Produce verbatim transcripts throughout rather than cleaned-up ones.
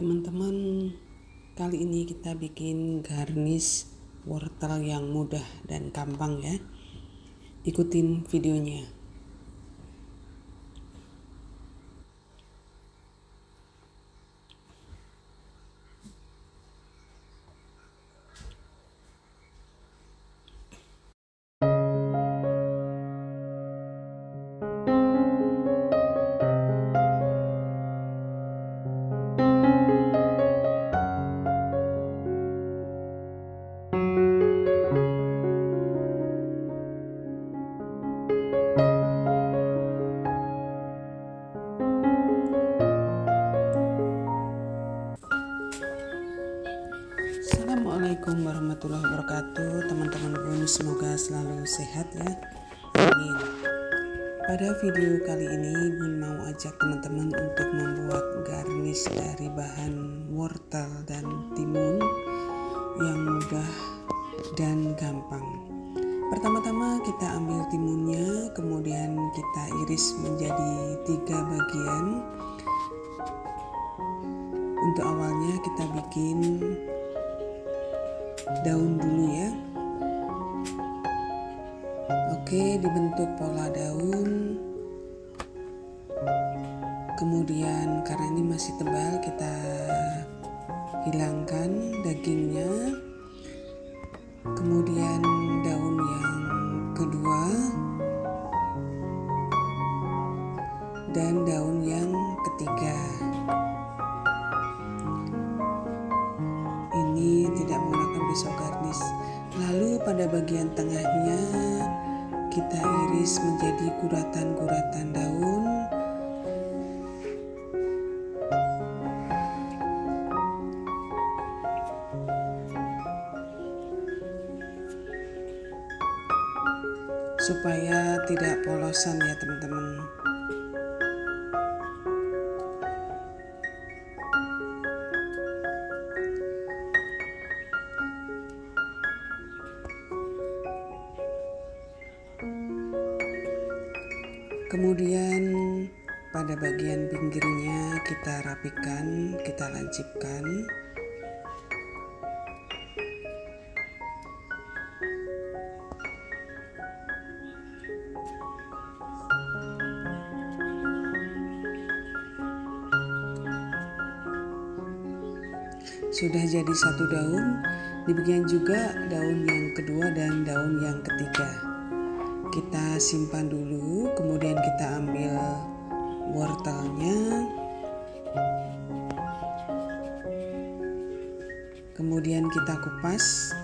Teman-teman, kali ini kita bikin garnish wortel yang mudah dan gampang ya. Ikutin videonya. Assalamualaikum warahmatullahi wabarakatuh, teman-teman pun semoga selalu sehat ya, amin. Pada video kali ini Bun mau ajak teman-teman untuk membuat garnish dari bahan wortel dan timun yang mudah dan gampang. Pertama-tama kita ambil timunnya, kemudian kita iris menjadi tiga bagian. Untuk awalnya kita bikin daun dulu ya. Oke, dibentuk pola daun. Kemudian karena ini masih tebal, kita hilangkan dagingnya. Kemudian daun yang kedua dan daun yang ketiga. Ini tidak menggunakan pisau garnish. Lalu pada bagian tengahnya kita iris menjadi guratan-guratan daun. Supaya tidak polosan ya teman-teman. Kemudian pada bagian pinggirnya kita rapikan, kita lancipkan. Sudah jadi satu daun. Demikian juga daun yang kedua dan daun yang ketiga. Kita simpan dulu, kemudian kita ambil wortelnya, kemudian kita kupas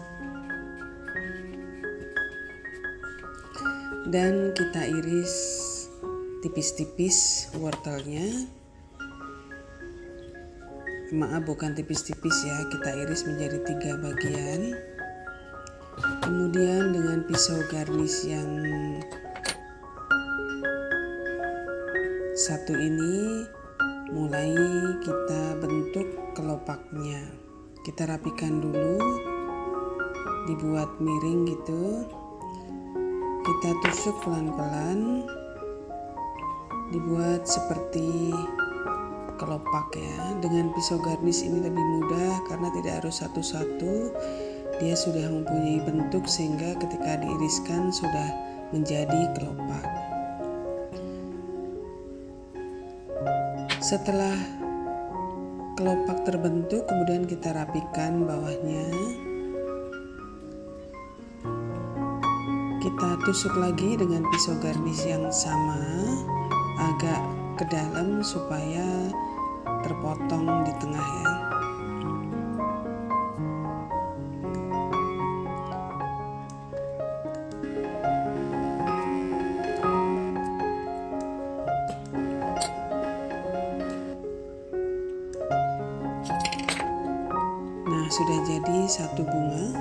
dan kita iris tipis-tipis wortelnya. Maaf, bukan tipis-tipis ya, kita iris menjadi tiga bagian. Kemudian dengan pisau garnish yang satu ini mulai kita bentuk kelopaknya. Kita rapikan dulu, dibuat miring gitu. Kita tusuk pelan-pelan, dibuat seperti kelopak ya. Dengan pisau garnish ini lebih mudah karena tidak harus satu-satu. Dia sudah mempunyai bentuk sehingga ketika diiriskan sudah menjadi kelopak. Setelah kelopak terbentuk, kemudian kita rapikan bawahnya. Kita tusuk lagi dengan pisau garnish yang sama agak ke dalam supaya terpotong di tengah ya. Sudah jadi satu bunga.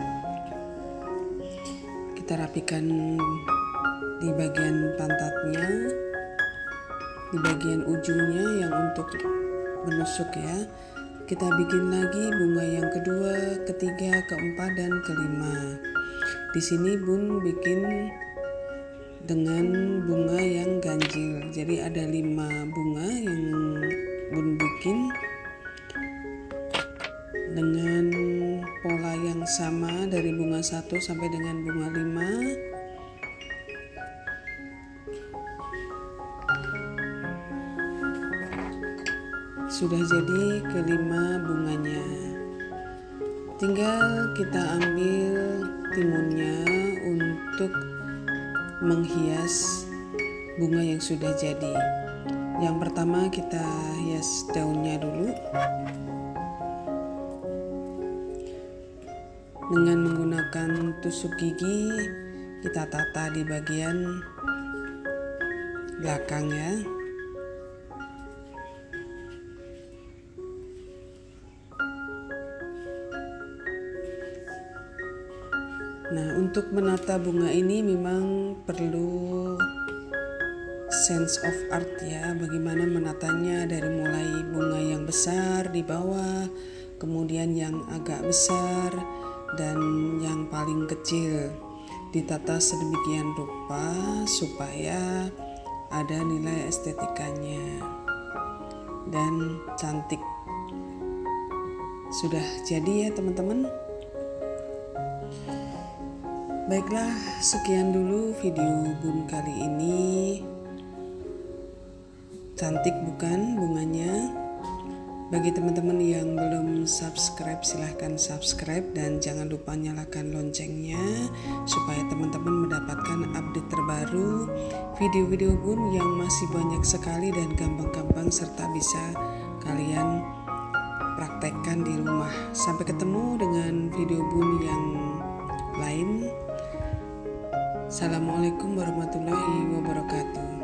Kita rapikan di bagian pantatnya, di bagian ujungnya yang untuk menusuk ya. Kita bikin lagi bunga yang kedua, ketiga, keempat dan kelima. Di sini Bun bikin dengan bunga yang ganjil. Jadi ada lima bunga yang Bun bikin. dengan pola yang sama dari bunga satu sampai dengan bunga lima. Sudah jadi kelima bunganya. Tinggal kita ambil timunnya untuk menghias bunga yang sudah jadi. Yang pertama kita hias daunnya dulu dengan menggunakan tusuk gigi. Kita tata di bagian belakang ya. Nah, untuk menata bunga ini memang perlu sense of art ya, bagaimana menatanya dari mulai bunga yang besar di bawah, kemudian yang agak besar dan yang paling kecil. Ditata sedemikian rupa supaya ada nilai estetikanya dan cantik. Sudah jadi ya teman-teman. Baiklah, sekian dulu video Bun kali ini. Cantik bukan bunganya? Bagi teman-teman yang belum subscribe, silahkan subscribe dan jangan lupa nyalakan loncengnya supaya teman-teman mendapatkan update terbaru video-video Bun yang masih banyak sekali dan gampang-gampang serta bisa kalian praktekkan di rumah. Sampai ketemu dengan video Bun yang lain. Assalamualaikum warahmatullahi wabarakatuh.